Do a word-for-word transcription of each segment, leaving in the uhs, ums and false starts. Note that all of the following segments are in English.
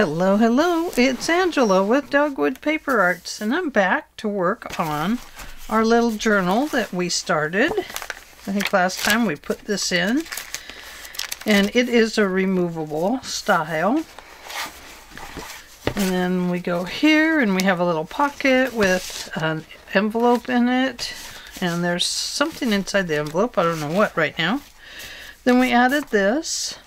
Hello, hello, it's Angela with Dogwood Paper Arts, and I'm back to work on our little journal that we started. I think last time we put this in, and it is a removable style. And then we go here, and we have a little pocket with an envelope in it, and there's something inside the envelope, I don't know what right now. Then we added this.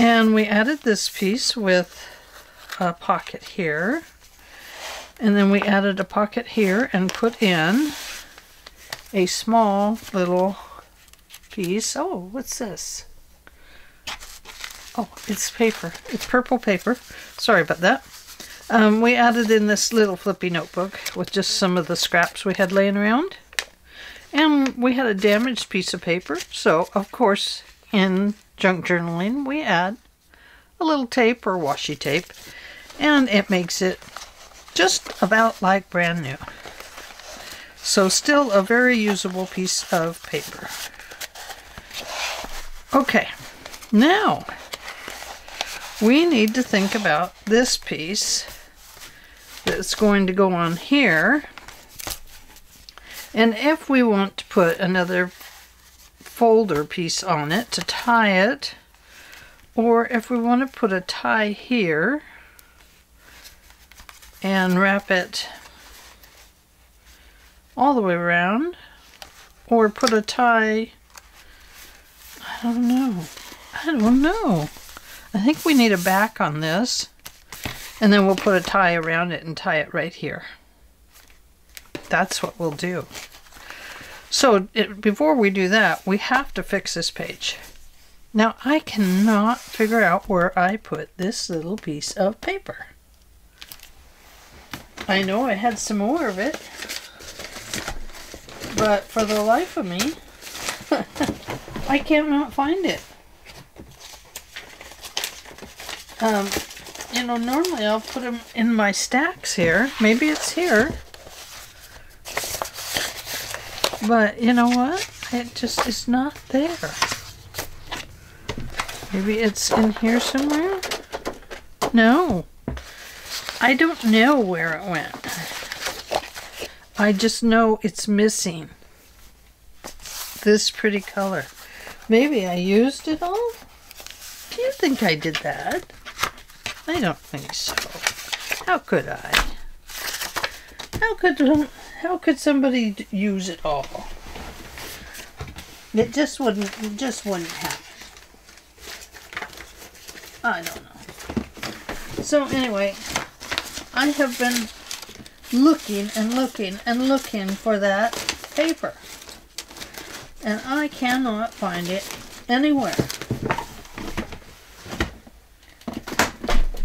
And we added this piece with a pocket here. And then we added a pocket here and put in a small little piece. Oh, what's this? Oh, it's paper. It's purple paper. Sorry about that. Um, we added in this little flippy notebook with just some of the scraps we had laying around. And we had a damaged piece of paper. So, of course, in junk journaling, we add a little tape or washi tape, and it makes it just about like brand new. So still a very usable piece of paper. Okay, now we need to think about this piece that's going to go on here, and if we want to put another folder piece on it to tie it, or if we want to put a tie here and wrap it all the way around, or put a tie, I don't know, I don't know. I think we need a back on this, and then we'll put a tie around it and tie it right here. That's what we'll do. So it, before we do that, we have to fix this page. Now I cannot figure out where I put this little piece of paper. I know I had some more of it, but for the life of me, I cannot find it. Um, you know, normally I'll put them in my stacks here. Maybe it's here. But you know what? It just is not there. Maybe it's in here somewhere? No. I don't know where it went. I just know it's missing this pretty color. Maybe I used it all? Do you think I did that? I don't think so. How could I? How could I? How could somebody use it all? It just wouldn't, it just wouldn't happen. I don't know. So anyway, I have been looking and looking and looking for that paper, and I cannot find it anywhere.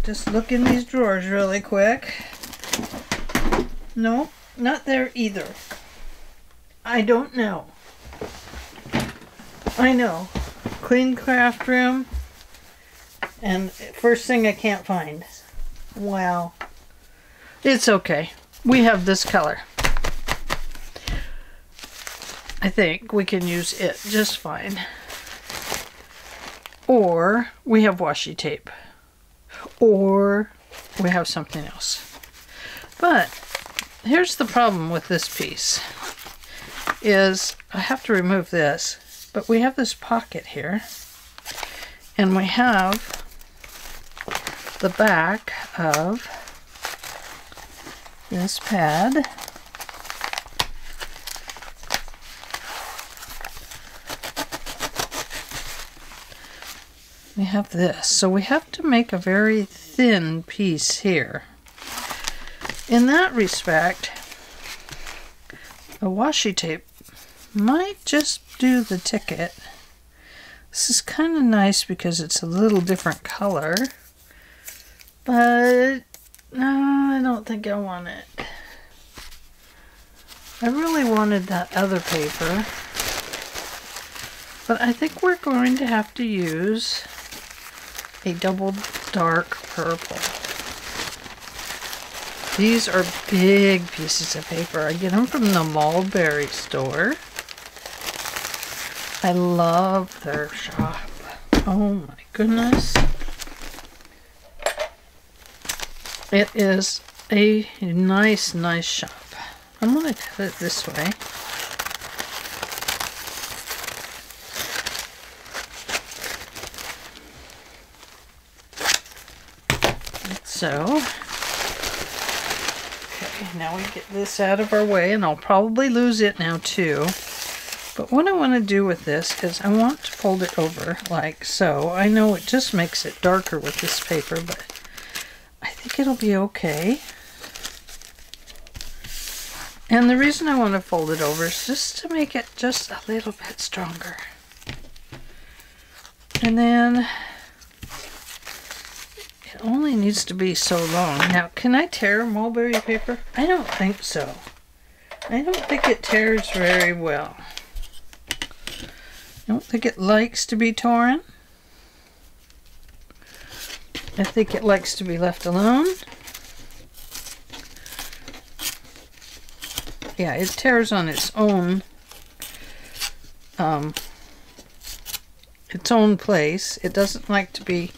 Just look in these drawers really quick. Nope. Not there either. I don't know. I know. Clean craft room. And first thing I can't find. Wow. It's okay. We have this color. I think we can use it just fine. Or we have washi tape. Or we have something else. But here's the problem with this piece, is I have to remove this, but we have this pocket here, and we have the back of this pad, we have this, so we have to make a very thin piece here. In that respect, a washi tape might just do the ticket. This is kind of nice because it's a little different color, but no, I don't think I want it. I really wanted that other paper, but I think we're going to have to use a double dark purple. These are big pieces of paper. I get them from the Mulberry store. I love their shop. Oh my goodness. It is a nice, nice shop. I'm going to cut it this way. Like so. Okay, now we get this out of our way, and I'll probably lose it now too. But what I want to do with this is I want to fold it over like so. I know it just makes it darker with this paper, but I think it'll be okay. And the reason I want to fold it over is just to make it just a little bit stronger. And then it only needs to be so long. Now, can I tear mulberry paper? I don't think so. I don't think it tears very well. I don't think it likes to be torn. I think it likes to be left alone. Yeah, it tears on its own, um, its own place. It doesn't like to be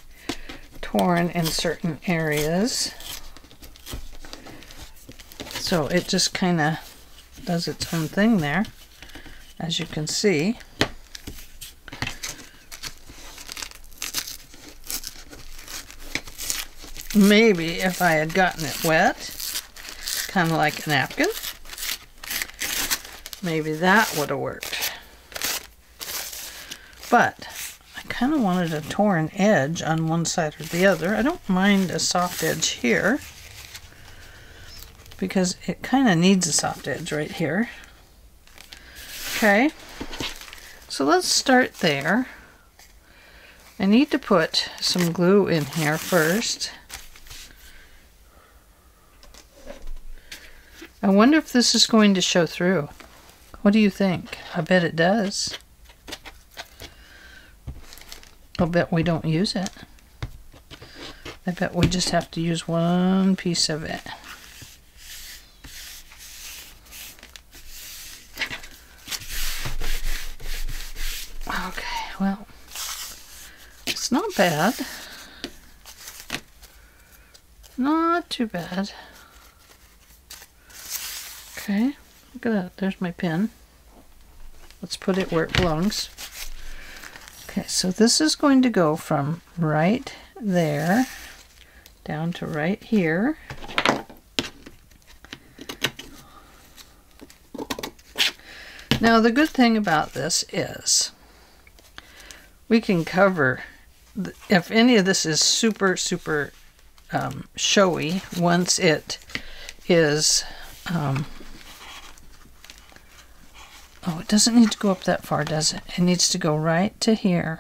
torn in certain areas. So it just kind of does its own thing there, as you can see. Maybe if I had gotten it wet, kind of like a napkin, maybe that would have worked. But I kind of wanted a torn edge on one side or the other. I don't mind a soft edge here because it kind of needs a soft edge right here. Okay, so let's start there. I need to put some glue in here first. I wonder if this is going to show through. What do you think? I bet it does. I'll bet we don't use it. I bet we just have to use one piece of it. Okay, well, it's not bad. Not too bad. Okay. Look at that. There's my pen. Let's put it where it belongs. Okay, so this is going to go from right there down to right here. Now, the good thing about this is we can cover, the, if any of this is super, super um, showy, once it is... Um, Oh, it doesn't need to go up that far, does it? It needs to go right to here.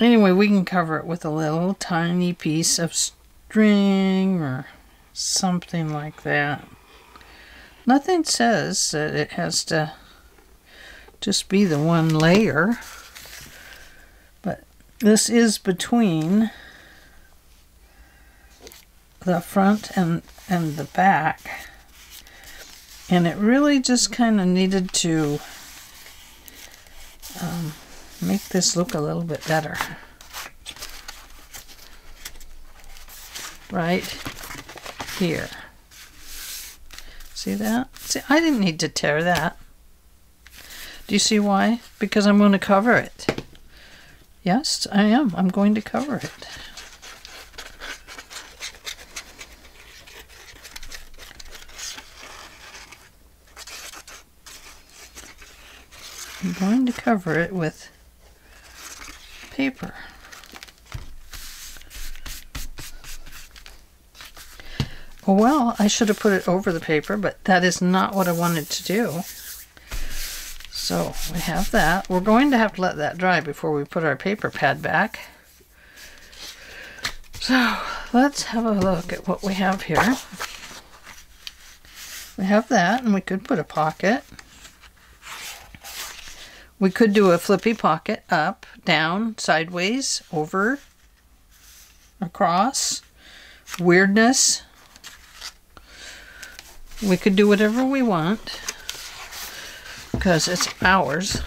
Anyway, we can cover it with a little tiny piece of string or something like that. Nothing says that it has to just be the one layer, but this is between the front and, and the back. And it really just kind of needed to um, make this look a little bit better. Right here. See that? See, I didn't need to tear that. Do you see why? Because I'm going to cover it. Yes, I am. I'm going to cover it. I'm going to cover it with paper. Well, I should have put it over the paper, but that is not what I wanted to do. So we have that. We're going to have to let that dry before we put our paper pad back. So let's have a look at what we have here. We have that, and we could put a pocket. We could do a flippy pocket, up, down, sideways, over, across, weirdness. We could do whatever we want because it's ours.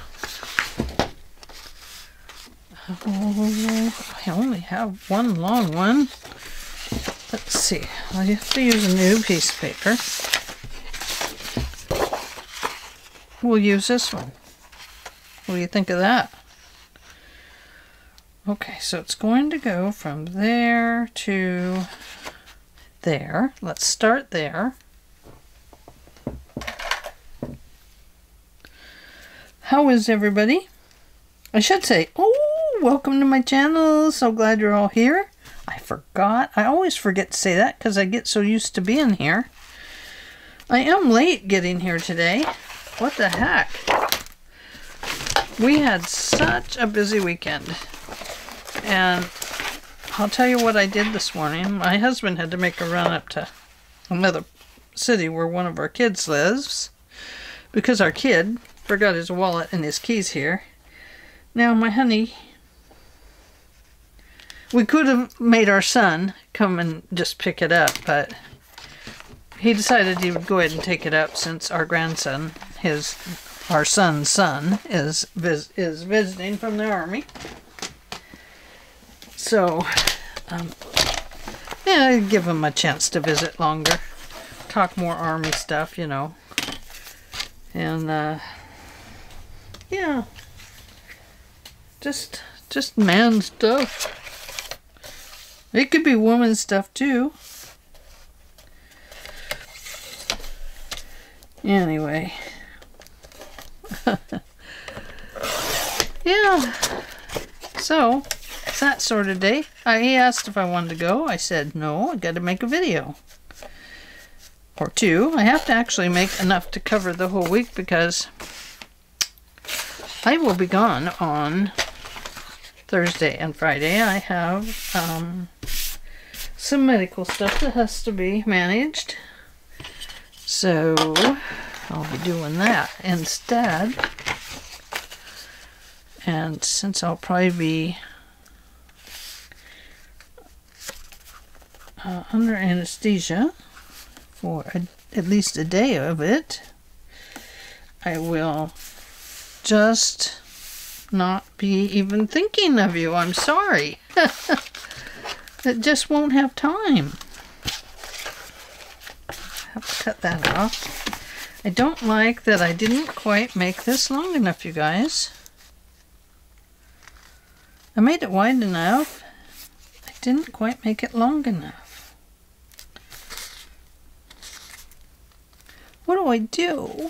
Oh, I only have one long one. Let's see, I have to use a new piece of paper. We'll use this one. What do you think of that? Okay, so it's going to go from there to there. Let's start there. How is everybody? I should say, oh, welcome to my channel. So glad you're all here. I forgot. I always forget to say that because I get so used to being here. I am late getting here today. What the heck? We had such a busy weekend. And I'll tell you what I did this morning. My husband had to make a run up to another city where one of our kids lives because our kid forgot his wallet and his keys here. Now, my honey, we could have made our son come and just pick it up, but he decided he would go ahead and take it up since our grandson, his our son's son, is vis is visiting from the army. So, um, yeah, I give him a chance to visit longer, talk more army stuff, you know. And, uh, yeah, just, just man stuff. It could be woman stuff, too. Anyway. Yeah, so... that sort of day. I asked if I wanted to go. I said no, I got to make a video or two. I have to actually make enough to cover the whole week because I will be gone on Thursday and Friday. I have um, some medical stuff that has to be managed, so I'll be doing that instead. And since I'll probably be Uh, under anesthesia for a, at least a day of it, I will just not be even thinking of you. I'm sorry. It just won't have time. I have to cut that off. I don't like that I didn't quite make this long enough, you guys. I made it wide enough. I didn't quite make it long enough. What do I do?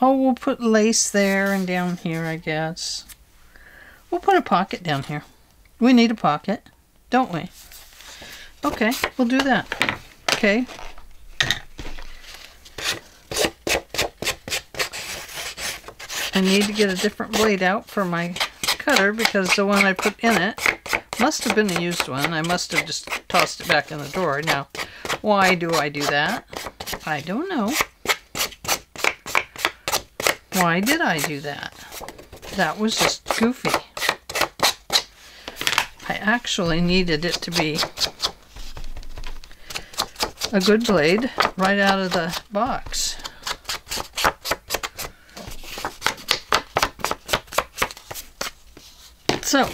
Oh, we'll put lace there and down here, I guess. We'll put a pocket down here. We need a pocket, don't we? Okay, we'll do that. Okay. I need to get a different blade out for my cutter because the one I put in it must have been a used one. I must have just tossed it back in the drawer. Now, why do I do that? I don't know. Why did I do that? That was just goofy. I actually needed it to be a good blade right out of the box. So,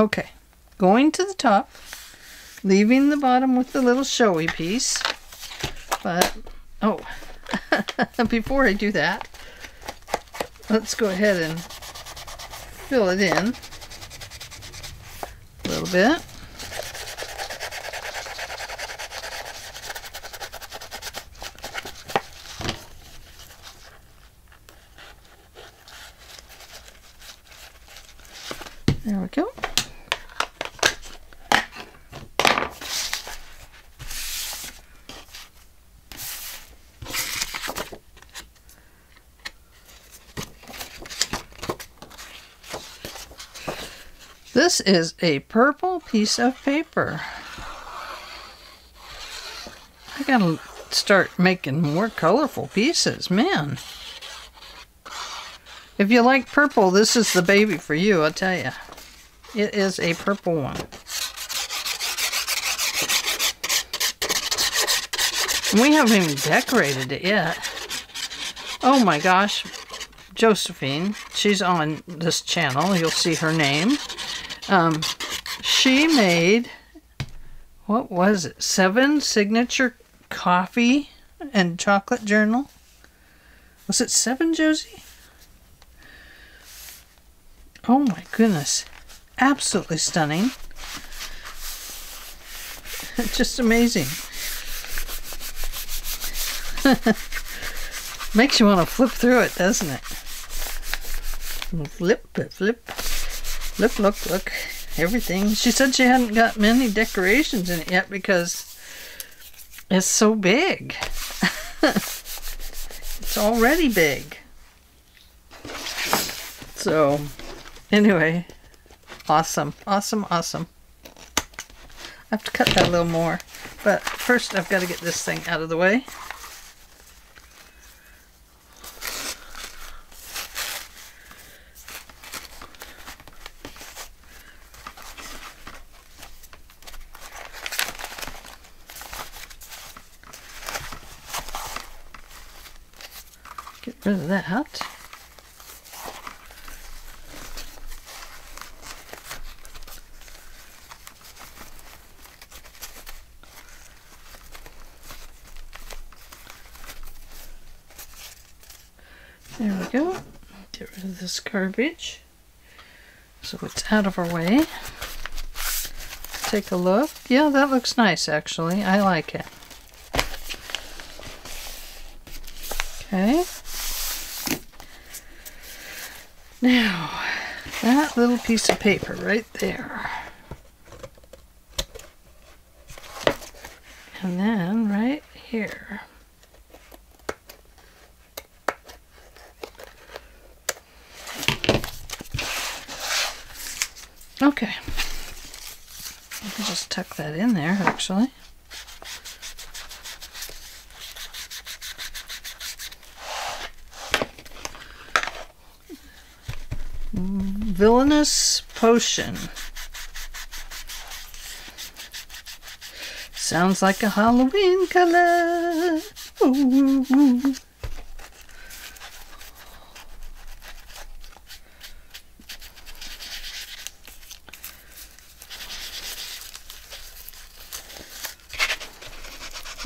okay, going to the top, leaving the bottom with the little showy piece, but, oh, before I do that, let's go ahead and fill it in a little bit. There we go. This is a purple piece of paper. I gotta start making more colorful pieces, man. If you like purple, this is the baby for you, I'll tell you. It is a purple one. We haven't even decorated it yet. Oh my gosh. Josephine. She's on this channel. You'll see her name. Um, she made, what was it? Seven signature coffee and chocolate journal. Was it seven, Josie? Oh my goodness. Absolutely stunning. Just amazing. Makes you want to flip through it, doesn't it? Flip, flip, flip. Look, look, look. Everything. She said she hadn't got many decorations in it yet because it's so big. It's already big. So, anyway. Awesome, awesome, awesome. I have to cut that a little more. But first I've got to get this thing out of the way. Get rid of that. There we go. Get rid of this garbage so it's out of our way. Take a look. Yeah, that looks nice actually. I like it. Okay. Now, that little piece of paper right there. And then right here. Okay, I can just tuck that in there, actually. Villainous potion. Sounds like a Halloween color. Ooh, ooh.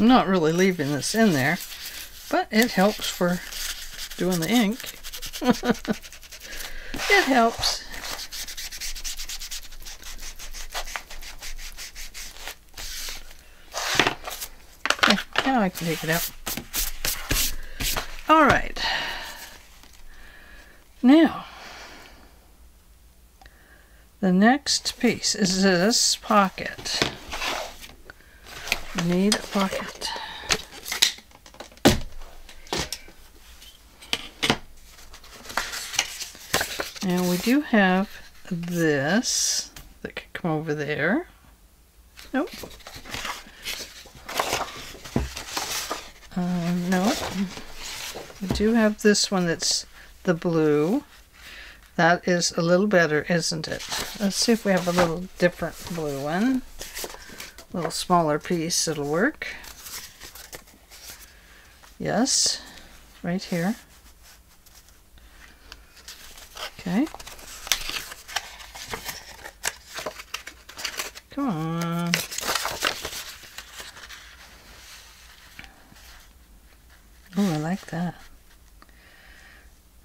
I'm not really leaving this in there, but it helps for doing the ink. It helps. Okay, now I can take it out. All right. Now, the next piece is this pocket. Need a pocket. And we do have this that could come over there. Nope. Um, no. We do have this one that's the blue. That is a little better, isn't it? Let's see if we have a little different blue one. A little smaller piece, it'll work. Yes, right here. Okay. Come on. Oh, I like that.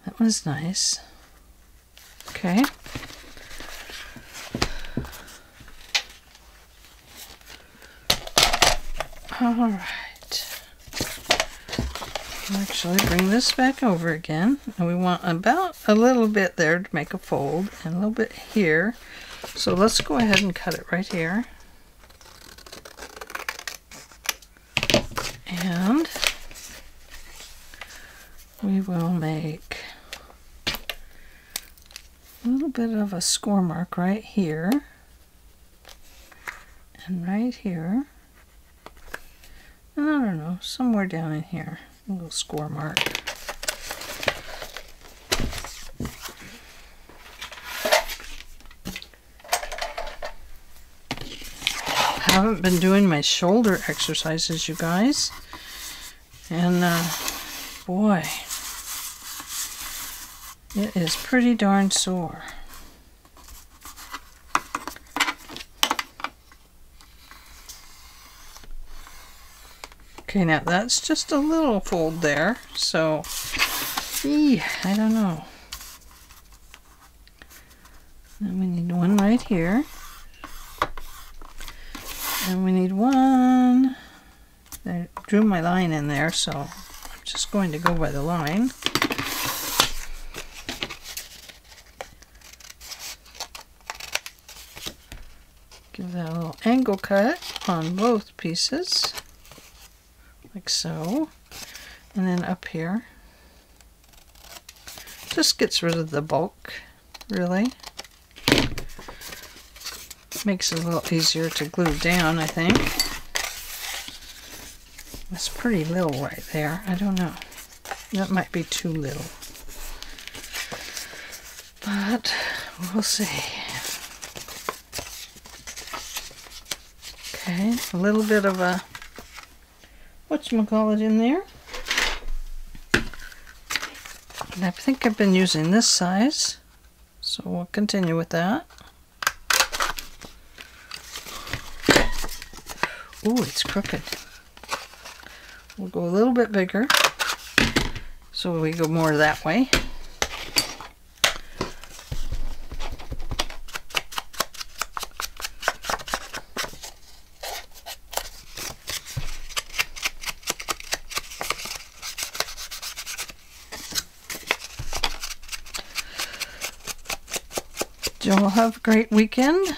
That one's nice. Okay. Alright, actually bring this back over again, and we want about a little bit there to make a fold, and a little bit here, so let's go ahead and cut it right here, and we will make a little bit of a score mark right here, and right here. I don't know, somewhere down in here, a little score mark. I haven't been doing my shoulder exercises, you guys, and uh, boy, It is pretty darn sore. Okay, now that's just a little fold there, so eee, I don't know. And we need one right here, and we need one. I drew my line in there, so I'm just going to go by the line. Give that a little angle cut on both pieces. Like so, and then up here. Just gets rid of the bulk, really. Makes it a little easier to glue down, I think. That's pretty little right there. I don't know. That might be too little. But we'll see. Okay, a little bit of a whatchamacallit in there. And I think I've been using this size, so we'll continue with that. Ooh, it's crooked. We'll go a little bit bigger, so we go more that way. You'll have a great weekend.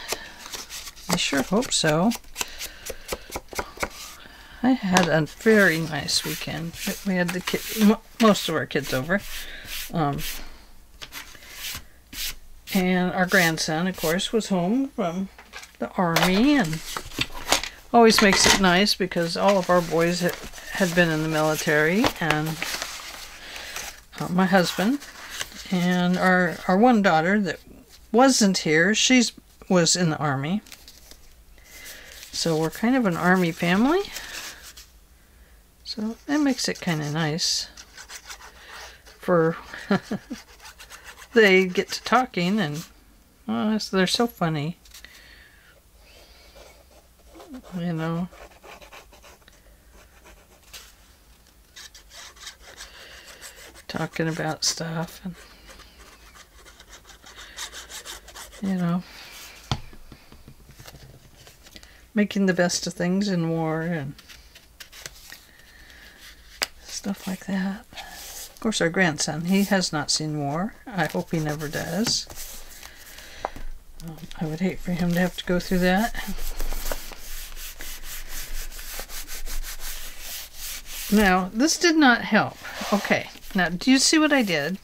I sure hope so. I had a very nice weekend. We had the kid, most of our kids over, um, and our grandson, of course, was home from the army. And always makes it nice because all of our boys had, had been in the military, and uh, my husband, and our our one daughter that wasn't here. She's was in the army. So we're kind of an army family. So that makes it kind of nice. For they get to talking and well, they're so funny. You know. Talking about stuff and you know, making the best of things in war and stuff like that. Of course, our grandson, he has not seen war. I hope he never does. Um, I would hate for him to have to go through that. Now, this did not help. Okay, now, do you see what I did?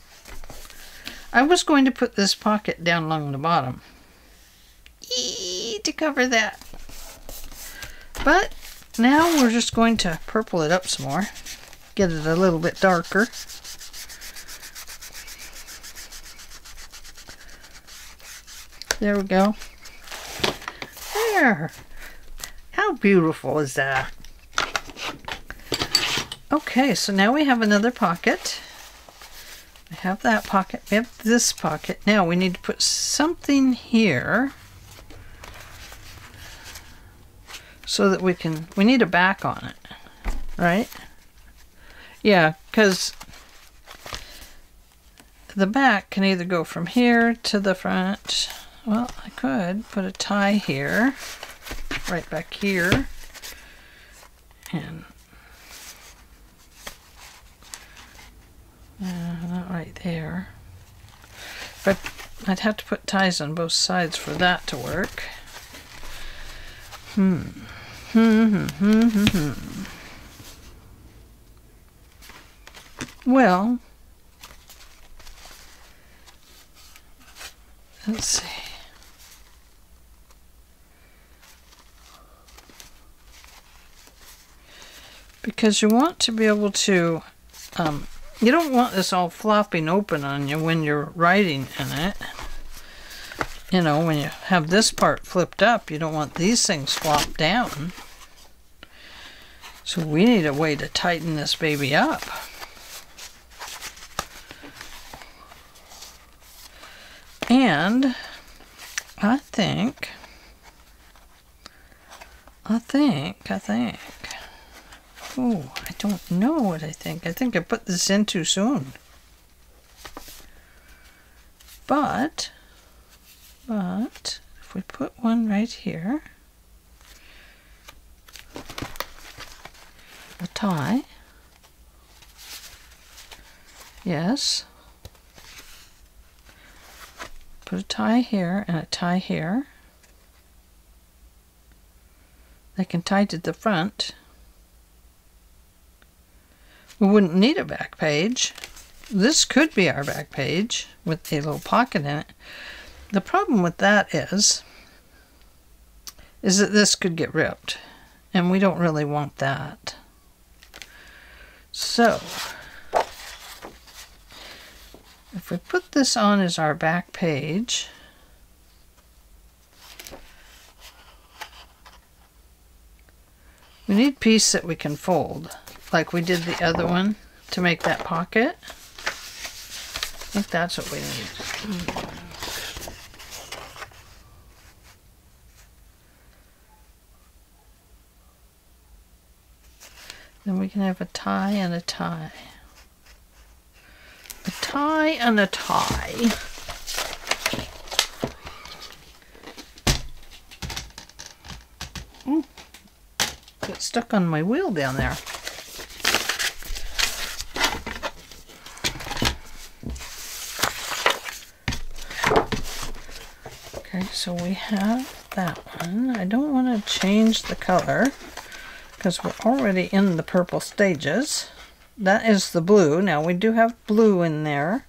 I was going to put this pocket down along the bottom eee, to cover that. But now we're just going to purple it up some more. Get it a little bit darker. There we go. There. How beautiful is that? Okay, so now we have another pocket. We have that pocket, we have this pocket. Now we need to put something here so that we can, we need a back on it, right? Yeah, because the back can either go from here to the front. Well, I could put a tie here, right back here, and Uh, not right there. But I'd have to put ties on both sides for that to work. Hmm. Hmm, hmm, hmm, hmm, hmm. Well, let's see. Because you want to be able to um, you don't want this all flopping open on you when you're writing in it. You know, when you have this part flipped up, you don't want these things flopped down. So we need a way to tighten this baby up. And I think, I think, I think, oh, I don't know what I think. I think I put this in too soon. But, but, if we put one right here, a tie, yes, put a tie here and a tie here. They can tie to the front. We wouldn't need a back page. This could be our back page with a little pocket in it. The problem with that is, is that this could get ripped, and we don't really want that. So, if we put this on as our back page, we need a piece that we can fold, like we did the other one to make that pocket. I think that's what we need. Then we can have a tie and a tie. A tie and a tie. Ooh, got stuck on my wheel down there. Okay, so we have that one. I don't want to change the color because we're already in the purple stages. That is the blue. Now we do have blue in there.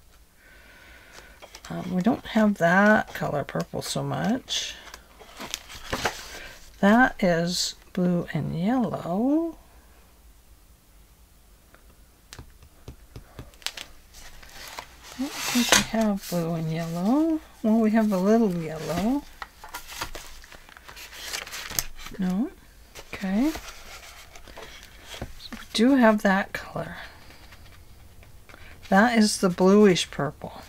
Um, we don't have that color purple so much. That is blue and yellow. I don't think we have blue and yellow. Well, we have a little yellow. No. Okay. Do have that color. That is the bluish purple.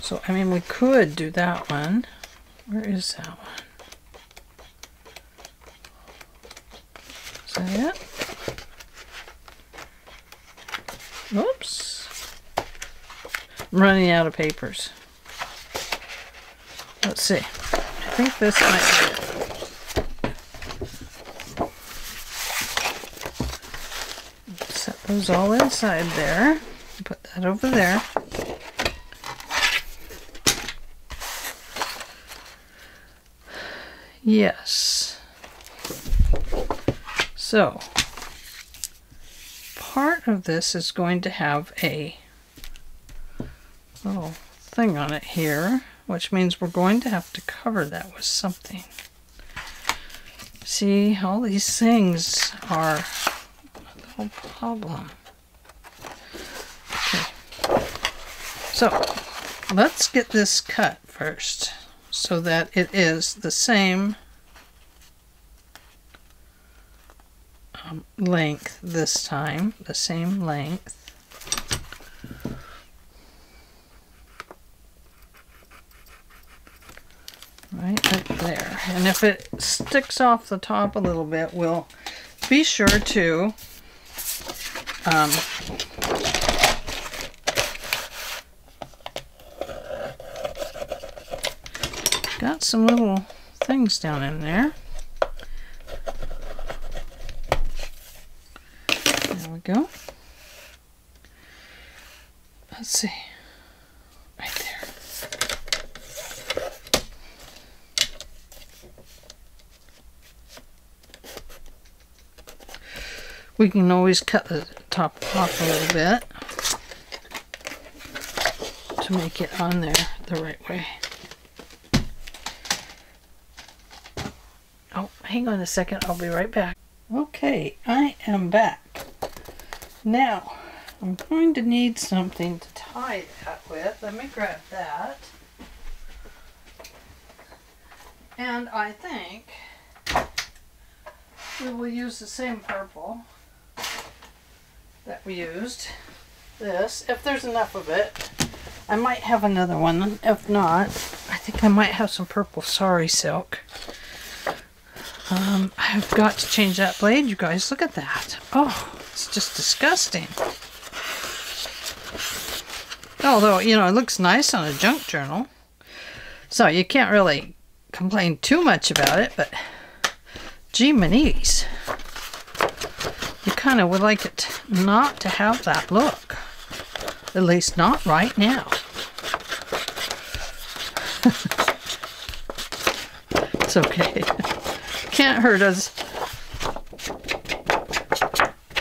So, I mean, we could do that one. Where is that one? Is that it? Oops. I'm running out of papers. Let's see. I think this might be it. Goes all inside there. Put that over there. Yes. So part of this is going to have a little thing on it here, which means we're going to have to cover that with something. See, all these things are no problem. Okay. So let's get this cut first so that it is the same um, length this time, the same length. Right up there. And if it sticks off the top a little bit, we'll be sure to Um, got some little things down in there. There we go. Let's see. Right there. We can always cut the top off a little bit to make it on there the right way. Oh, hang on a second, I'll be right back. Okay, I am back. Now, I'm going to need something to tie that with. Let me grab that. And I think we will use the same purple that we used. This, if there's enough of it. I might have another one. If not, I think I might have some purple sari silk. Um, I've got to change that blade, you guys. Look at that. Oh, it's just disgusting. Although, you know, it looks nice on a junk journal. So you can't really complain too much about it, but gee manies, you kind of would like it not to have that look. At least not right now. It's okay. Can't hurt us.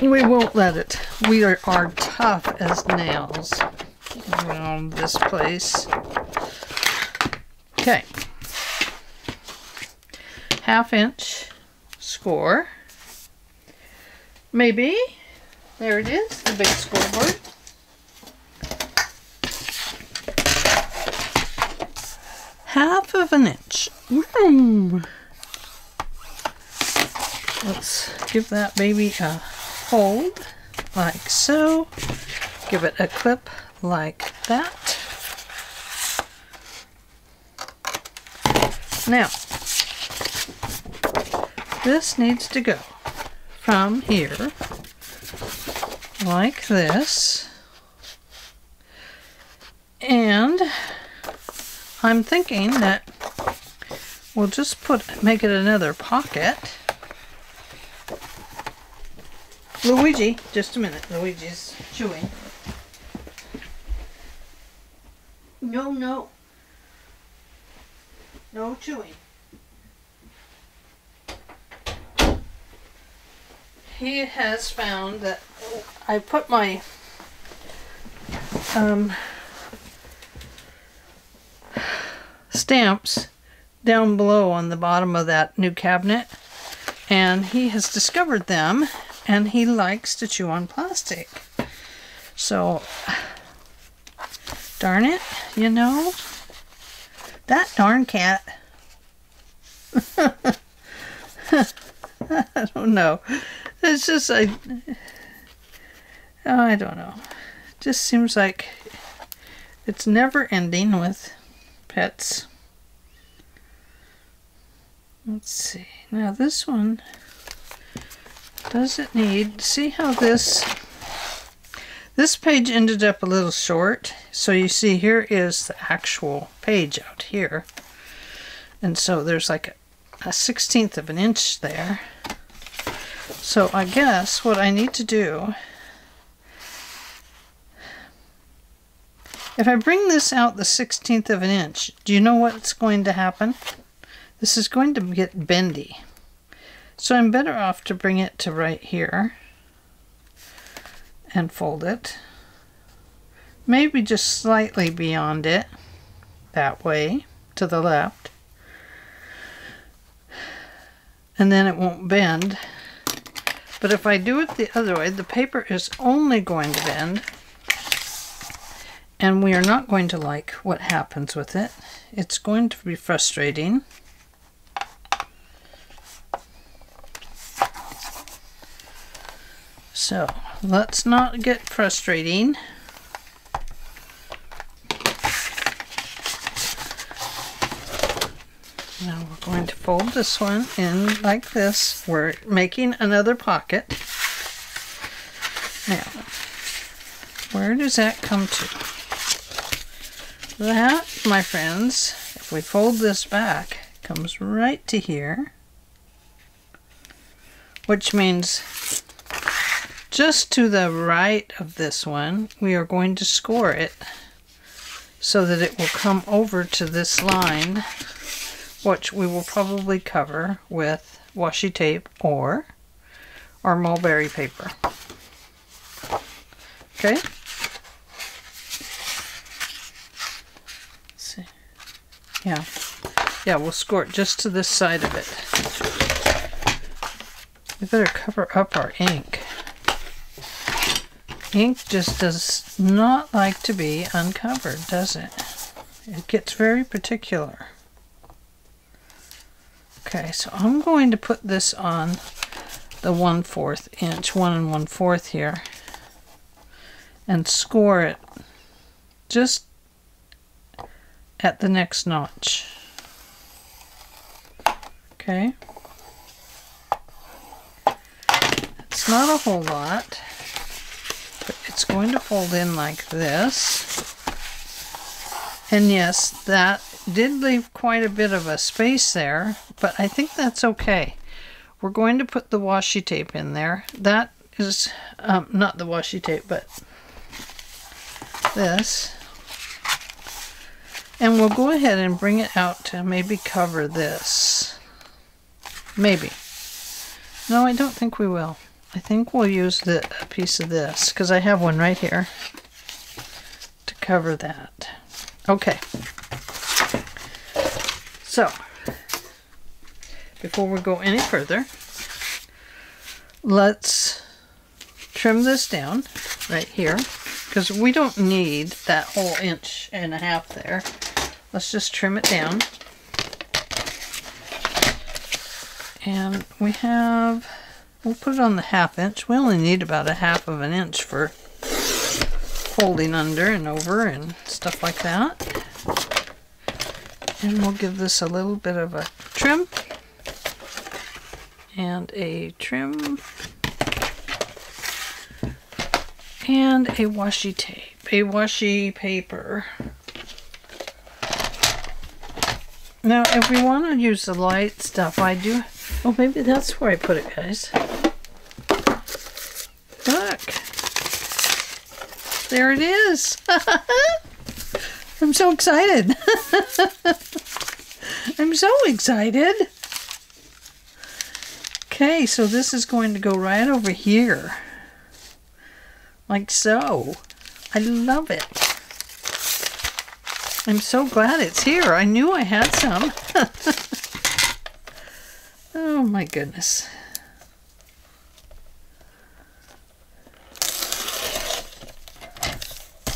We won't let it. We are, are tough as nails around this place. Okay. Half inch score. Maybe. There it is, the big scoreboard. Half of an inch. Mm. Let's give that baby a hold, like so. Give it a clip like that. Now, this needs to go from here, like this. And I'm thinking that we'll just put, make it another pocket. Luigi, just a minute, Luigi's chewing. No, no. No chewing. He has found that I put my, um, stamps down below on the bottom of that new cabinet, and he has discovered them, and he likes to chew on plastic. So darn it, you know, that darn cat. I don't know, it's just I I don't know, it just seems like it's never ending with pets. Let's see. Now this one doesn't need. See how this this page ended up a little short. So you see, here is the actual page out here, and so there's like a, a sixteenth of an inch there. So I guess what I need to do, if I bring this out the sixteenth of an inch, do you know what's going to happen? This is going to get bendy. So I'm better off to bring it to right here and fold it. Maybe just slightly beyond it, that way, to the left. And then it won't bend. But if I do it the other way, the paper is only going to bend. And we are not going to like what happens with it. It's going to be frustrating. So let's not get frustrating. Now we're going to fold this one in like this. We're making another pocket. Now, where does that come to? That, my friends, if we fold this back, comes right to here, which means just to the right of this one, we are going to score it so that it will come over to this line, which we will probably cover with washi tape or our mulberry paper. Okay. Yeah, yeah, we'll score it just to this side of it. We better cover up our ink. Ink just does not like to be uncovered, does it? It gets very particular. Okay, so I'm going to put this on the one-fourth inch, one and one-fourth here, and score it just at the next notch. Okay. It's not a whole lot, but it's going to fold in like this. And yes, that did leave quite a bit of a space there, but I think that's okay. We're going to put the washi tape in there. That is, um, not the washi tape, but this. And we'll go ahead and bring it out to maybe cover this. Maybe. No, I don't think we will. I think we'll use the a piece of this, because I have one right here to cover that. Okay. So, before we go any further, let's trim this down right here, because we don't need that whole inch and a half there. Let's just trim it down. And we have, we'll put it on the half inch. We only need about a half of an inch for folding under and over and stuff like that. And we'll give this a little bit of a trim. And a trim. And a washi tape. A washi paper. Now, if we want to use the light stuff, I do... Oh, maybe that's where I put it, guys. Look. There it is. I'm so excited. I'm so excited. Okay, so this is going to go right over here. Like so. I love it. I'm so glad it's here. I knew I had some. Oh my goodness.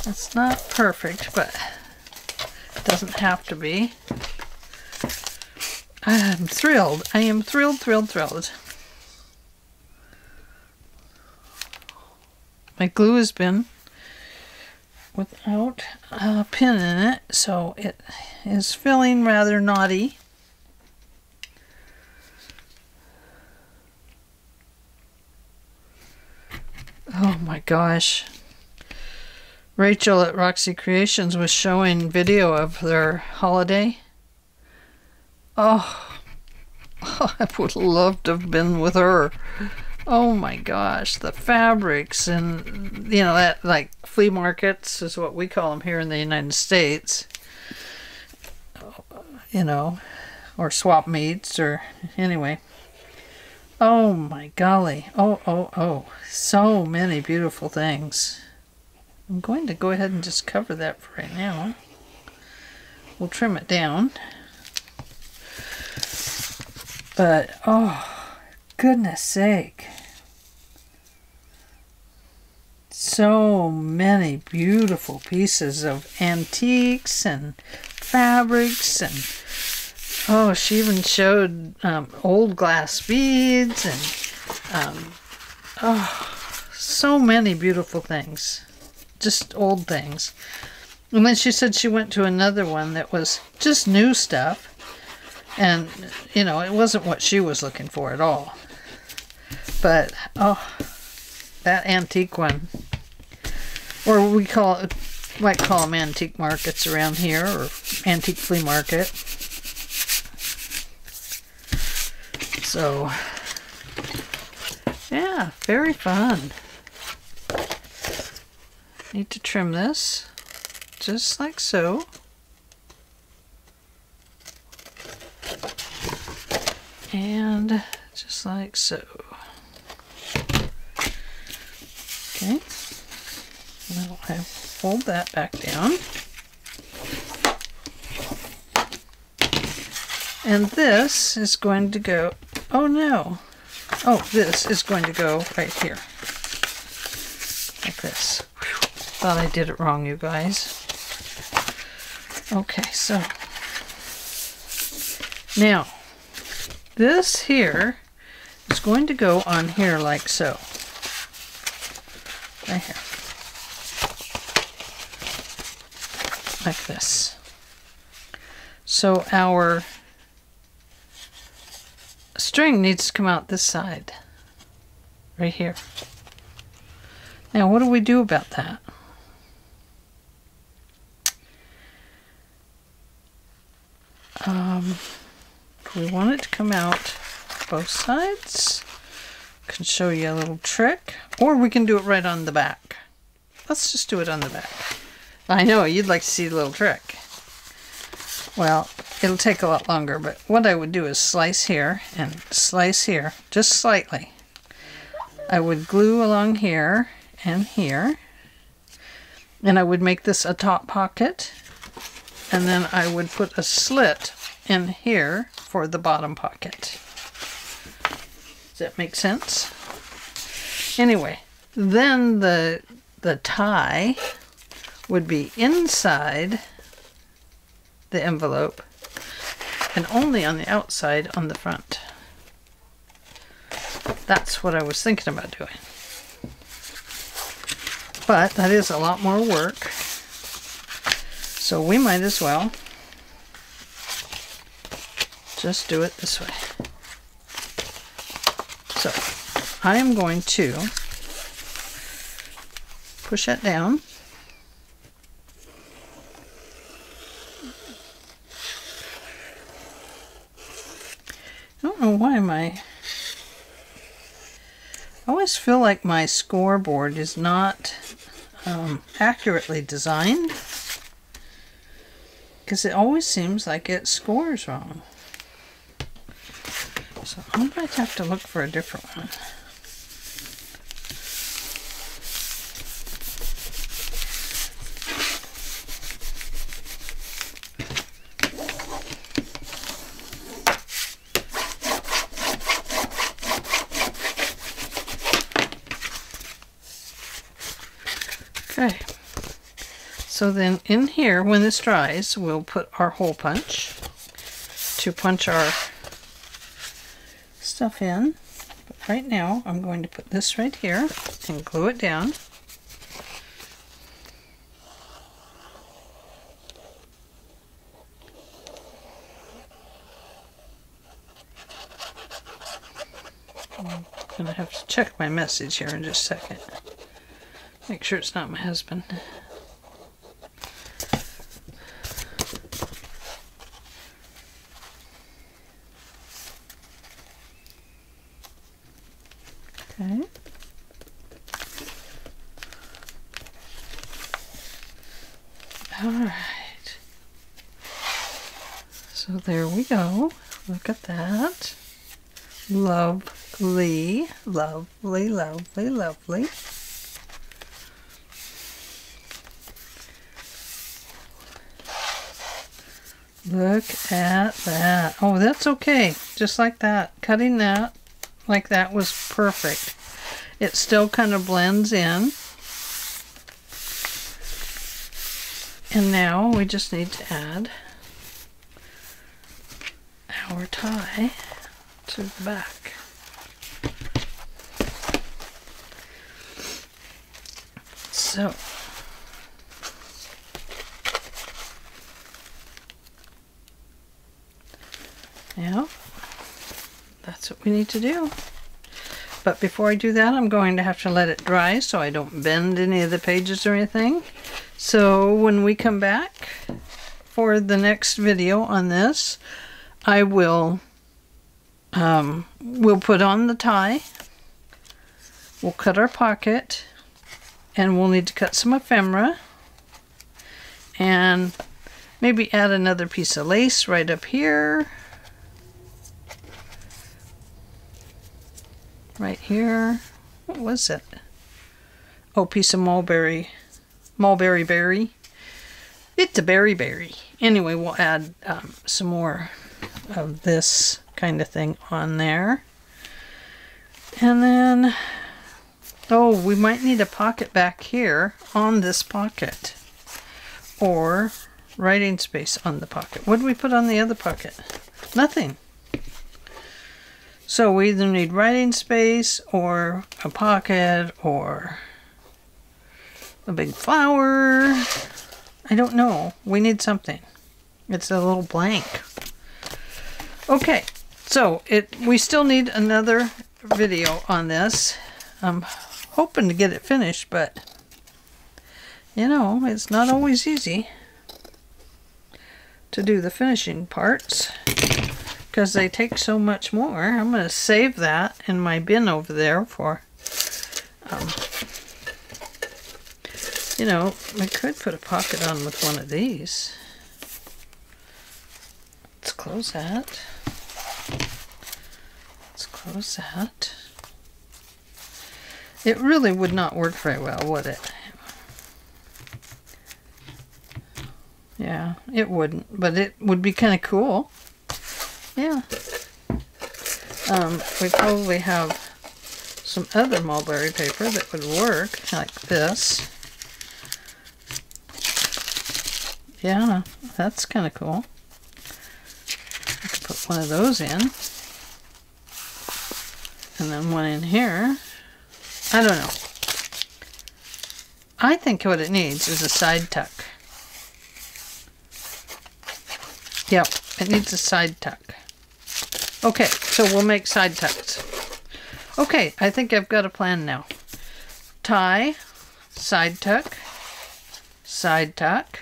It's not perfect, but it doesn't have to be. I'm thrilled. I am thrilled, thrilled, thrilled. My glue has been without a pin in it, so it is feeling rather naughty. Oh my gosh. Rachel at Roxy Creations was showing video of their holiday. Oh, oh I would love to have been with her. Oh my gosh, the fabrics and, you know, that like flea markets is what we call them here in the United States. You know, or swap meets or anyway. Oh my golly. Oh, oh, oh. So many beautiful things. I'm going to go ahead and just cover that for right now. We'll trim it down. But, oh. Goodness sake. So many beautiful pieces of antiques and fabrics, and oh, she even showed um, old glass beads and um, oh, so many beautiful things, just old things. And then she said she went to another one that was just new stuff, and you know, it wasn't what she was looking for at all. But, oh, that antique one, or we call it, might call them antique markets around here, or antique flea market. So, yeah, very fun. Need to trim this, just like so. And just like so. Okay, now I fold that back down. And this is going to go, oh no, oh, this is going to go right here, like this. Whew. Thought I did it wrong, you guys. Okay, so, now, this here is going to go on here like so. Right here. Like this. So our string needs to come out this side, right here. Now, what do we do about that? Um, we want it to come out both sides. I can show you a little trick, or we can do it right on the back. Let's just do it on the back. I know you'd like to see the little trick. Well, it'll take a lot longer, but what I would do is slice here and slice here, just slightly. I would glue along here and here, and I would make this a top pocket, and then I would put a slit in here for the bottom pocket. Does that make sense? Anyway, then the, the tie would be inside the envelope and only on the outside on the front. That's what I was thinking about doing. But that is a lot more work, so we might as well just do it this way. So I am going to push it down. I don't know why my... I always feel like my scoreboard is not um, accurately designed, because it always seems like it scores wrong. So I might have to look for a different one. Okay, so then in here, when this dries, we'll put our hole punch to punch our stuff in. But right now, I'm going to put this right here and glue it down. I'm going to have to check my message here in just a second. Make sure it's not my husband. Okay. All right. So there we go. Look at that. Lovely, lovely, lovely, lovely. Look at that. Oh, that's okay. Just like that. Cutting that like that was perfect. It still kind of blends in. And now we just need to add our tie to the back. So. Now, that's what we need to do. But before I do that, I'm going to have to let it dry so I don't bend any of the pages or anything. So when we come back for the next video on this, I will um, we'll put on the tie, we'll cut our pocket, and we'll need to cut some ephemera, and maybe add another piece of lace right up here. Right here, what was it? Oh, piece of mulberry, mulberry berry. It's a berry berry. Anyway, we'll add um, some more of this kind of thing on there. And then, oh, we might need a pocket back here on this pocket, or writing space on the pocket. What did we put on the other pocket? Nothing. So we either need writing space or a pocket or a big flower. I don't know. We need something. It's a little blank. Okay, so it we still need another video on this. I'm hoping to get it finished, but you know, it's not always easy to do the finishing parts because they take so much more. I'm going to save that in my bin over there for, um, you know, I could put a pocket on with one of these. Let's close that. Let's close that. It really would not work very well, would it? Yeah, it wouldn't, but it would be kind of cool. Yeah. Um, we probably have some other mulberry paper that would work, like this. Yeah, that's kind of cool. I could put one of those in. And then one in here. I don't know. I think what it needs is a side tuck. Yep, it needs a side tuck. Okay, so we'll make side tucks. Okay, I think I've got a plan now. Tie, side tuck, side tuck,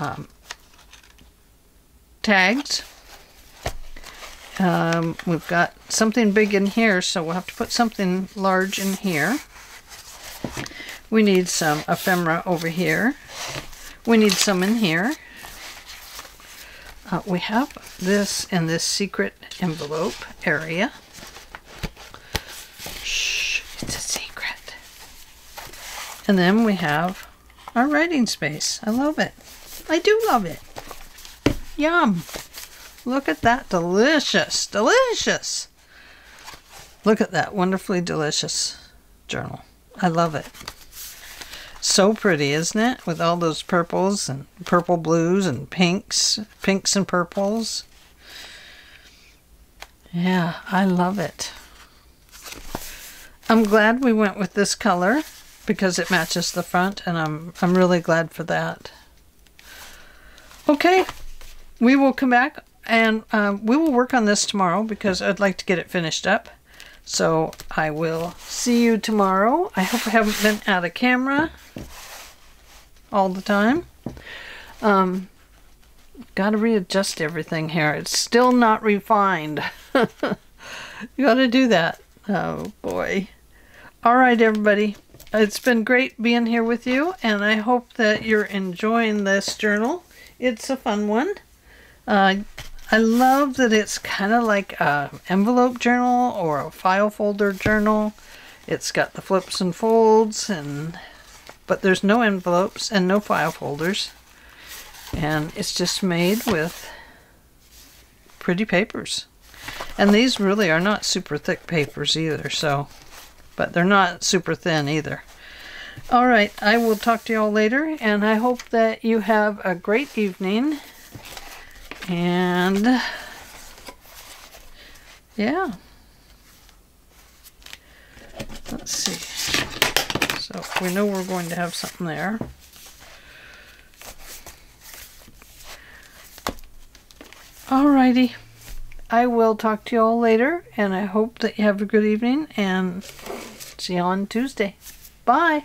um, tags. Um, we've got something big in here, so we'll have to put something large in here. We need some ephemera over here. We need some in here. Uh, we have this in this secret envelope area. Shh, it's a secret. And then we have our writing space. I love it. I do love it. Yum. Look at that. Delicious. Delicious. Look at that wonderfully delicious journal. I love it. So pretty, isn't it? With all those purples and purple blues and pinks, pinks and purples. Yeah, I love it. I'm glad we went with this color because it matches the front, and I'm I'm really glad for that. Okay, we will come back and um, we will work on this tomorrow because I'd like to get it finished up. So I will see you tomorrow. I hope I haven't been out of camera all the time. Um, gotta readjust everything here. It's still not refined. You gotta do that. Oh boy. All right, everybody. It's been great being here with you, and I hope that you're enjoying this journal. It's a fun one. Uh, I love that it's kind of like an envelope journal or a file folder journal. It's got the flips and folds, and but there's no envelopes and no file folders. And it's just made with pretty papers. And these really are not super thick papers either, so, but they're not super thin either. All right, I will talk to you all later, and I hope that you have a great evening. And yeah, let's see. So we know we're going to have something there. Alrighty, I will talk to you all later, and I hope that you have a good evening, and see you on Tuesday. Bye.